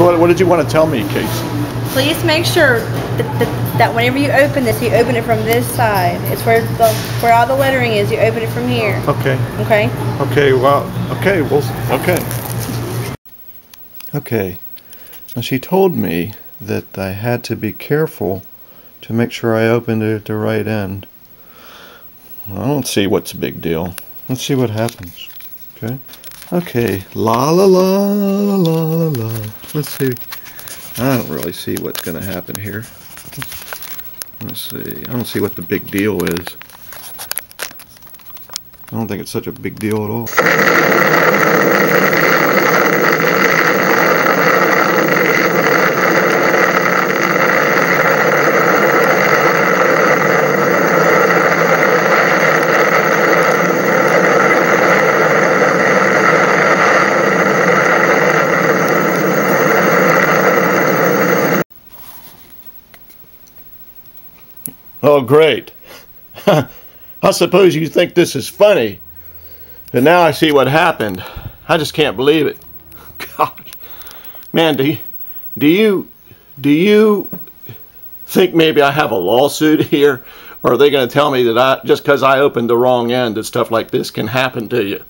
So what did you want to tell me, Casey? Please make sure that whenever you open this, you open it from this side. It's where all the lettering is. You open it from here. Okay. Okay. Okay. Well. Okay. Well. Okay. Okay. Now she told me that I had to be careful to make sure I opened it at the right end. I don't see what's the big deal. Let's see what happens. Okay. Okay. La la la la la la. Let's see. I don't really see what's going to happen here. Let's see. I don't see what the big deal is. I don't think it's such a big deal at all. Oh, great. I suppose you think this is funny. But now I see what happened. I just can't believe it. Gosh. Man, do you think maybe I have a lawsuit here? Or are they going to tell me that just because I opened the wrong end that stuff like this can happen to you?